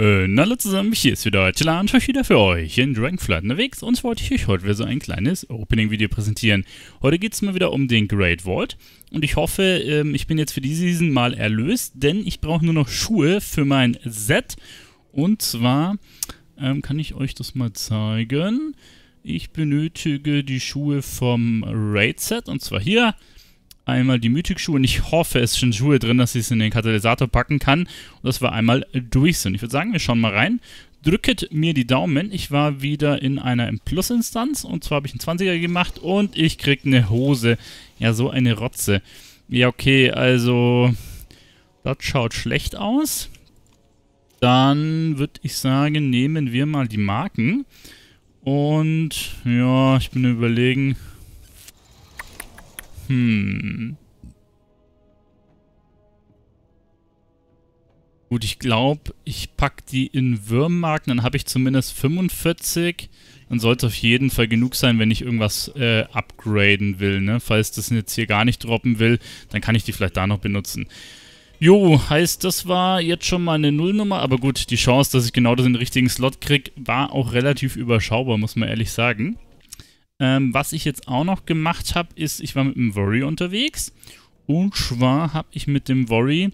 Na hallo zusammen, hier ist wieder Telar und ich wieder für euch hier in Dragonflight unterwegs und wollte ich euch heute wieder so ein kleines Opening-Video präsentieren. Heute geht es mal wieder um den Great Vault und ich hoffe, ich bin jetzt für die Season mal erlöst, denn ich brauche nur noch Schuhe für mein Set. Und zwar kann ich euch das mal zeigen. Ich benötige die Schuhe vom Raid-Set und zwar hier einmal die Mythic-Schuhe und ich hoffe, es sind Schuhe drin, dass ich es in den Katalysator packen kann und dass wir einmal durch sind. Ich würde sagen, wir schauen mal rein. Drücket mir die Daumen. Ich war wieder in einer Plus-Instanz und zwar habe ich einen 20er gemacht und ich kriege eine Hose. Ja, so eine Rotze. Ja, okay, also das schaut schlecht aus. Dann würde ich sagen, nehmen wir mal die Marken und ja, ich bin überlegen. Gut, ich glaube, ich packe die in Würmmarken, dann habe ich zumindest 45. Dann sollte auf jeden Fall genug sein, wenn ich irgendwas upgraden will, ne? Falls das jetzt hier gar nicht droppen will, dann kann ich die vielleicht da noch benutzen. Jo, heißt, das war jetzt schon mal eine Nullnummer, aber gut, die Chance, dass ich genau den richtigen Slot kriege, war auch relativ überschaubar, muss man ehrlich sagen. Was ich jetzt auch noch gemacht habe, ist, ich war mit dem Worry unterwegs und zwar habe ich mit dem Worry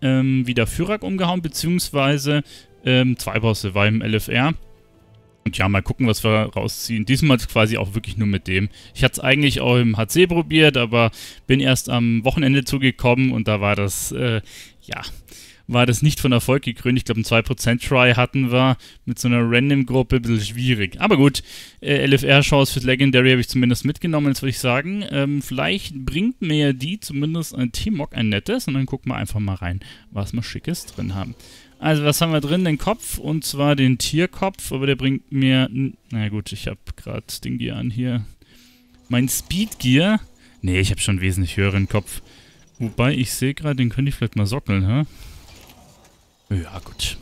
wieder Führer umgehauen, beziehungsweise zwei Bosse war im LFR. Und ja, mal gucken, was wir rausziehen. Diesmal quasi auch wirklich nur mit dem. Ich hatte es eigentlich auch im HC probiert, aber bin erst am Wochenende zugekommen und da war das, war das nicht von Erfolg gekrönt. Ich glaube, einen 2%-Try hatten wir mit so einer Random-Gruppe ein bisschen schwierig. Aber gut, LFR-Chance für Legendary habe ich zumindest mitgenommen, jetzt würde ich sagen. Vielleicht bringt mir ja die zumindest ein T-Mog ein nettes und dann gucken wir einfach mal rein, was wir Schickes drin haben. Also, was haben wir drin? Den Kopf und zwar den Tierkopf, aber der bringt mir... Na gut, ich habe gerade den Gear an hier. Mein Speed-Gear. Ne, ich habe schon einen wesentlich höheren Kopf. Wobei, ich sehe gerade, den könnte ich vielleicht mal sockeln, hä? Ja, gut.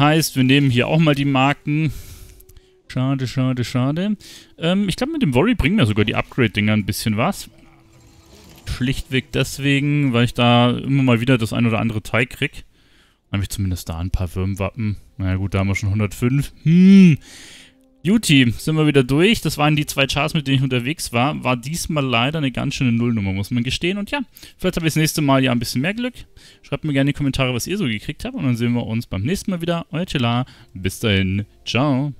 Heißt, wir nehmen hier auch mal die Marken. Schade, schade, schade. Ich glaube, mit dem Worry bringen mir sogar die Upgrade-Dinger ein bisschen was. Schlichtweg deswegen, weil ich da immer mal wieder das ein oder andere Teil kriege. Dann habe ich zumindest da ein paar Würmwappen. Na gut, da haben wir schon 105. Juti, sind wir wieder durch. Das waren die zwei Charts, mit denen ich unterwegs war. War diesmal leider eine ganz schöne Nullnummer, muss man gestehen. Und ja, vielleicht habe ich das nächste Mal ja ein bisschen mehr Glück. Schreibt mir gerne in die Kommentare, was ihr so gekriegt habt. Und dann sehen wir uns beim nächsten Mal wieder. Euer Telar. Bis dahin. Ciao.